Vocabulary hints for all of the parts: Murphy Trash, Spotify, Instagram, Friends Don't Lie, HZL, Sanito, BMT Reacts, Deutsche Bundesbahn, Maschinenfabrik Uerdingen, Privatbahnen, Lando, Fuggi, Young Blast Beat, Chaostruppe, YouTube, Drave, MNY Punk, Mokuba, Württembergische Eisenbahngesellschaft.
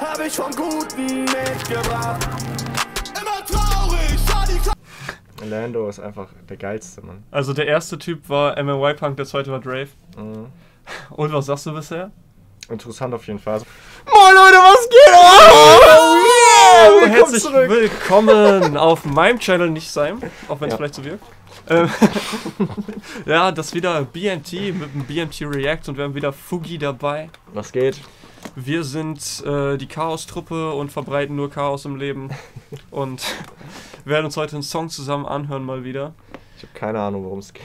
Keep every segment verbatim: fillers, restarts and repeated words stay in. Hab ich vom Guten mitgebracht. Immer traurig, schade. Lando ist einfach der geilste, Mann. Also der erste Typ war M N Y Punk, der zweite war Drave. Mhm. Und was sagst du bisher? Interessant auf jeden Fall. Moin Leute, was geht? Oh, yeah, herzlich zurück. Willkommen auf meinem Channel, nicht sein, auch wenn es ja. vielleicht so wirkt. Ja, das wieder B M T mit dem B M T Reacts und wir haben wieder Fuggi dabei. Was geht? Wir sind äh, die Chaostruppe und verbreiten nur Chaos im Leben und werden uns heute einen Song zusammen anhören mal wieder. Ich habe keine Ahnung, worum es geht.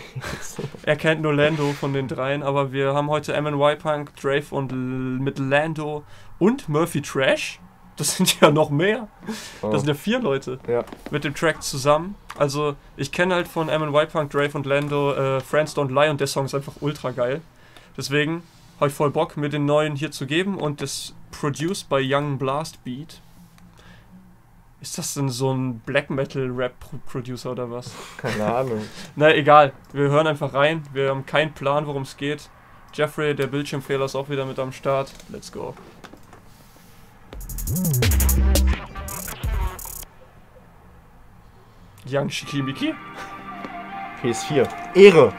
Er kennt nur Lando von den dreien, aber wir haben heute M N Y Punk, Drave und L mit Lando und Murphy Trash. Das sind ja noch mehr. Oh. Das sind ja vier Leute ja. mit dem Track zusammen. Also ich kenne halt von M N Y Punk, Drave und Lando äh, Friends Don't Lie und der Song ist einfach ultra geil. Deswegen habe ich voll Bock, mir den neuen hier zu geben und das produced by Young Blast Beat. Ist das denn so ein Black Metal Rap Producer oder was? Keine Ahnung. Na egal, wir hören einfach rein. Wir haben keinen Plan, worum es geht. Jeffrey, der Bildschirmfehler, ist auch wieder mit am Start. Let's go. Young Shikimiki? P S vier. Ehre!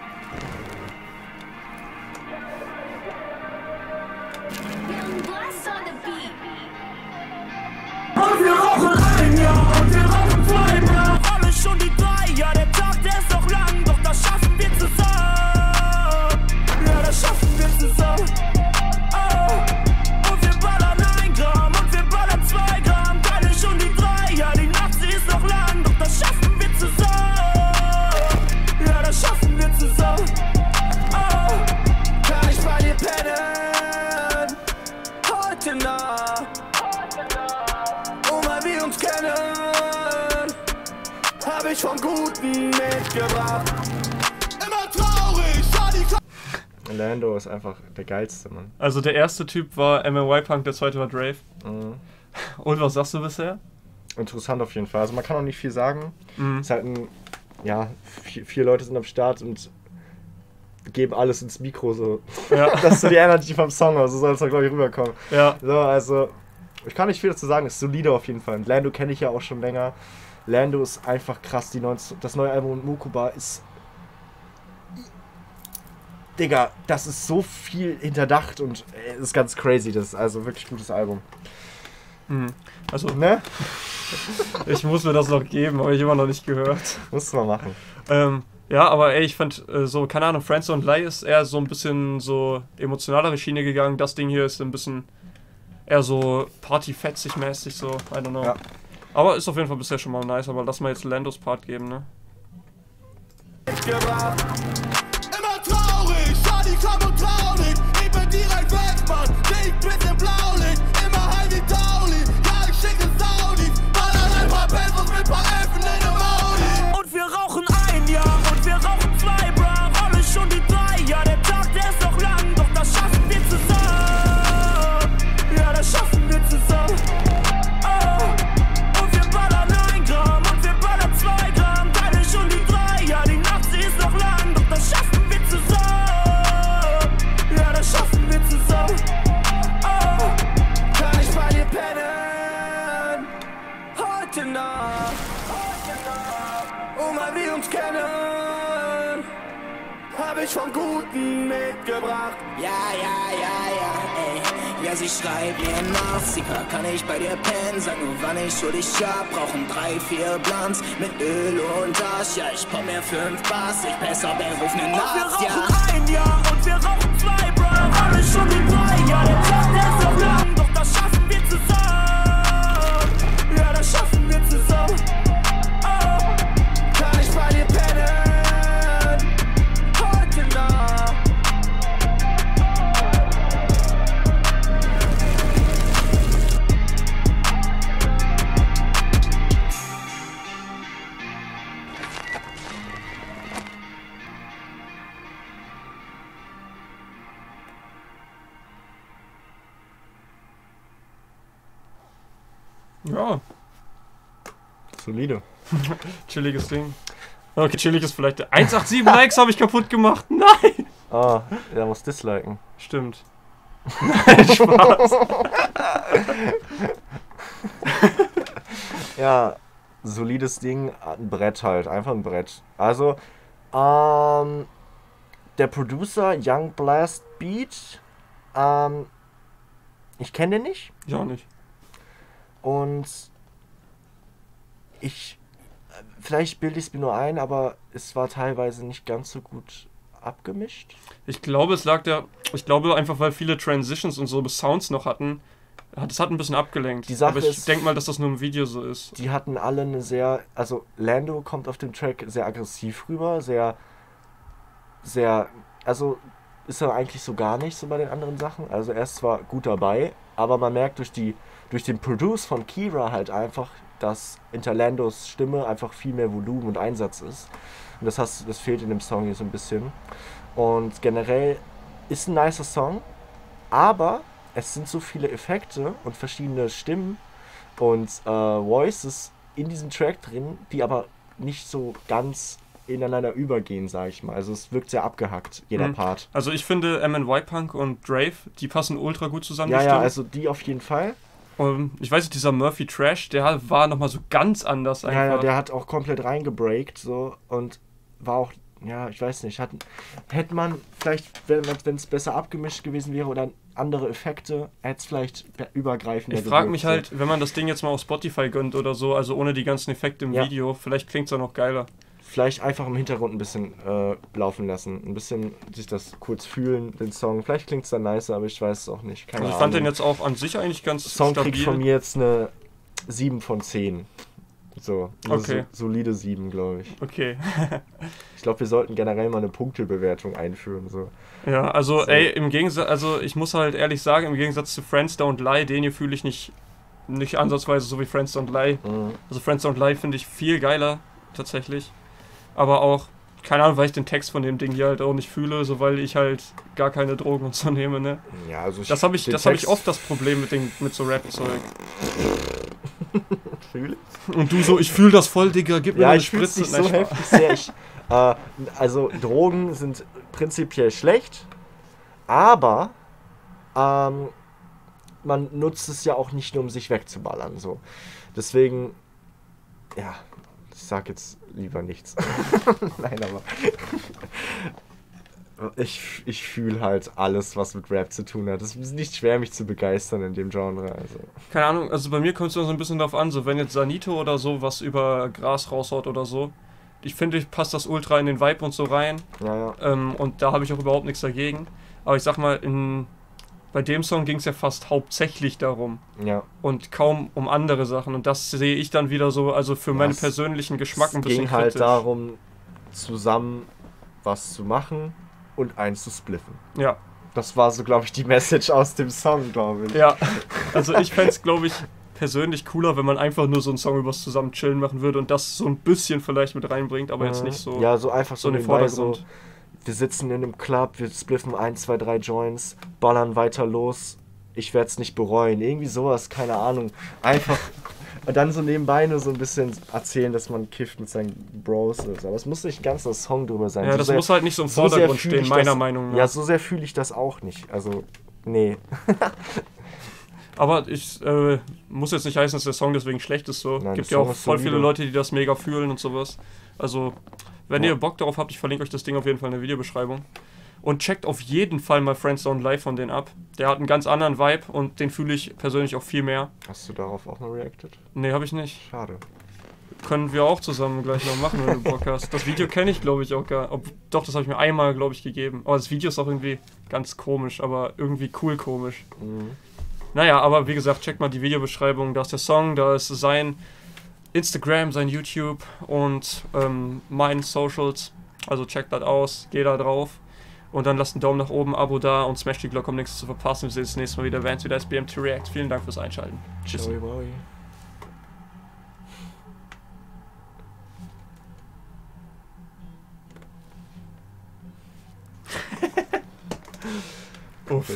Vom Guten mitgebracht. Immer traurig, schade. Lando ist einfach der geilste, Mann. Also der erste Typ war M N Y Punk, der zweite war Drave. Mhm. Und was sagst du bisher? Interessant auf jeden Fall. Also man kann auch nicht viel sagen. Mhm. Es ist halt ein, ja, vier, vier Leute sind am Start und geben alles ins Mikro so. Ja. Das ist so die Energy vom Song, also soll es da glaube ich rüberkommen. Ja. So, also ich kann nicht viel dazu sagen, ist solide auf jeden Fall. Und Lando kenne ich ja auch schon länger. Lando ist einfach krass, die neunzehn, das neue Album mit Mokuba ist... Digga, das ist so viel hinterdacht und es ist ganz crazy, das ist also wirklich gutes Album. Mhm. Also, ne? Ich muss mir das noch geben, habe ich immer noch nicht gehört. Musst du mal machen. Ähm, ja, aber ey, ich fand äh, so, keine Ahnung, Friends Don't Lie ist eher so ein bisschen so emotionalere Schiene gegangen, das Ding hier ist ein bisschen eher so partyfetzig-mäßig so, I don't know. Ja. Aber ist auf jeden Fall bisher schon mal nice, aber lass mal jetzt Landos Part geben, ne? Immer traurig, schade, komm und traurig. Ich bin direkt weg, Mann, dick, bisschen blaulich. Immer heil wie Tauli, ja, ich schicke Saudi. Ballern ein paar Pesos mit paar Elfen in der Mauli. Und wir rauchen ein, ja, und wir rauchen zwei, bruh. Rolle schon die drei, ja, der Tag, der ist noch lang. Doch das schaffen wir zusammen. Ja, das schaffen wir zusammen. Ich vom Guten mitgebracht. Ja, ja, ja, ja, ey. Ja, sie schreibt mir nachts. Sie fragt, kann ich bei dir pennen? Sag nur, wann ich schuld ich hab. Brauchen drei, vier Blunts mit Öl und Arsch. Ja, ich brauch mir fünf Bass. Ich besser beruf ne Nacht, ja. Und wir rauchen ein, ja. Und wir rauchen zwei, bruh. Alle schon die drei, ja. Der Tag, der ist noch lang. Doch das schaffen wir zusammen. Ja, das schaffen wir zusammen. Ja. Solide. Chilliges Ding. Okay, chillig ist vielleicht der. hundertsiebenundachtzig Likes habe ich kaputt gemacht. Nein! Ah, oh, er muss disliken. Stimmt. Nein, Spaß. Ja, solides Ding, ein Brett halt, einfach ein Brett. Also, ähm, der Producer Young Blast Beat, ähm, ich kenne den nicht. Ich auch nicht. Und ich, vielleicht bilde ich es mir nur ein, aber es war teilweise nicht ganz so gut abgemischt. Ich glaube, es lag der, ich glaube einfach, weil viele Transitions und so Sounds noch hatten, das hat ein bisschen abgelenkt. Die Sache aber ich denke mal, dass das nur im Video so ist. Die hatten alle eine sehr, also Lando kommt auf dem Track sehr aggressiv rüber, sehr, sehr, also ist er eigentlich so gar nicht so bei den anderen Sachen. Also er ist zwar gut dabei, aber man merkt durch die, durch den Produce von Kira halt einfach, dass hinter Landos Stimme einfach viel mehr Volumen und Einsatz ist. Und das, hast, das fehlt in dem Song hier so ein bisschen. Und generell ist ein nicer Song, aber es sind so viele Effekte und verschiedene Stimmen und äh, Voices in diesem Track drin, die aber nicht so ganz ineinander übergehen, sage ich mal. Also es wirkt sehr abgehackt, jeder mhm. Part. Also ich finde M N Y Punk und Drave, die passen ultra gut zusammen. Ja, ja, also die auf jeden Fall. Um, ich weiß nicht, dieser Murphy Trash, der war nochmal so ganz anders einfach. Ja, ja, der hat auch komplett reingebreakt so und war auch, ja, ich weiß nicht, hat, hätte man vielleicht, wenn es besser abgemischt gewesen wäre oder andere Effekte, hätte es vielleicht übergreifender. Ich frage mich halt, wenn man das Ding jetzt mal auf Spotify gönnt oder so, also ohne die ganzen Effekte im ja. Video, vielleicht klingt es ja noch geiler. Vielleicht einfach im Hintergrund ein bisschen äh, laufen lassen, ein bisschen sich das kurz fühlen, den Song. Vielleicht klingt es dann nicer, aber ich weiß es auch nicht. Keine also ich fand Ahnung. Den jetzt auch an sich eigentlich ganz Song stabil. Kriegt von mir jetzt eine sieben von zehn. So, eine okay. so, solide sieben, glaube ich. Okay. Ich glaube, wir sollten generell mal eine Punktebewertung einführen. So. Ja, also so. Ey, im Gegensatz, also ich muss halt ehrlich sagen, im Gegensatz zu Friends Don't Lie, den hier fühle ich nicht, nicht ansatzweise so wie Friends Don't Lie. Mhm. Also Friends Don't Lie finde ich viel geiler, tatsächlich. Aber auch, keine Ahnung, weil ich den Text von dem Ding hier halt auch nicht fühle, so weil ich halt gar keine Drogen und so nehme, ne? Ja, also ich... Das habe ich, hab ich oft das Problem mit, den, mit so Rap-Zeug. Fühle ich? Und du so, ich fühle das voll, Digga, gib ja, mir eine Spritze. Ja, ich fühle so heftig sehr. Ich, äh, also, Drogen sind prinzipiell schlecht, aber ähm, man nutzt es ja auch nicht nur, um sich wegzuballern, so. Deswegen, ja... Ich sag jetzt lieber nichts. Nein, aber ich, ich fühle halt alles, was mit Rap zu tun hat. Es ist nicht schwer, mich zu begeistern in dem Genre. Also. Keine Ahnung, also bei mir kommt es noch so ein bisschen darauf an, so wenn jetzt Sanito oder so was über Gras raushaut oder so, ich finde, passt das ultra in den Vibe und so rein. Ja, ja. Ähm, und da habe ich auch überhaupt nichts dagegen. Aber ich sag mal, in, bei dem Song ging es ja fast hauptsächlich darum. Ja. Und kaum um andere Sachen. Und das sehe ich dann wieder so, also für meinen persönlichen Geschmack ein bisschen kritisch. Es ging halt darum, zusammen was zu machen und eins zu spliffen. Ja. Das war so, glaube ich, die Message aus dem Song, glaube ich. Ja. Also ich fände es, glaube ich, persönlich cooler, wenn man einfach nur so einen Song übers zusammen chillen machen würde und das so ein bisschen vielleicht mit reinbringt, aber mhm. jetzt nicht so. Ja, so einfach so in den Vordergrund. So wir sitzen in einem Club, wir spliffen ein, zwei, drei Joints, ballern weiter los, ich werde es nicht bereuen. Irgendwie sowas, keine Ahnung. Einfach und dann so nebenbei nur so ein bisschen erzählen, dass man kifft mit seinen Bros. Ist. Aber es muss nicht ein ganzer Song drüber sein. Ja, so das sehr, muss halt nicht so im Vordergrund so stehen, meiner das, Meinung nach. Ja, so sehr fühle ich das auch nicht. Also, nee. Aber ich äh, muss jetzt nicht heißen, dass der Song deswegen schlecht ist. So. Nein, gibt ja auch voll viele Leute, die das mega fühlen und sowas. Also, wenn ja. ihr Bock darauf habt, ich verlinke euch das Ding auf jeden Fall in der Videobeschreibung. Und checkt auf jeden Fall mal Friends Don't Lie von denen ab. Der hat einen ganz anderen Vibe und den fühle ich persönlich auch viel mehr. Hast du darauf auch mal reacted? Nee, habe ich nicht. Schade. Können wir auch zusammen gleich noch machen, wenn du Bock hast. Das Video kenne ich, glaube ich, auch gar nicht. Doch, das habe ich mir einmal, glaube ich, gegeben. Aber das Video ist auch irgendwie ganz komisch, aber irgendwie cool komisch. Mhm. Naja, aber wie gesagt, checkt mal die Videobeschreibung. Da ist der Song, da ist sein Instagram, sein YouTube und ähm, mein Socials. Also checkt das aus, geht da drauf. Und dann lasst einen Daumen nach oben, Abo da und smash die Glocke, um nichts zu verpassen. Wir sehen uns das nächste Mal wieder, wenn es wieder ist. B M T Reacts. Vielen Dank fürs Einschalten. Tschüss. Ciao, bye. Uff.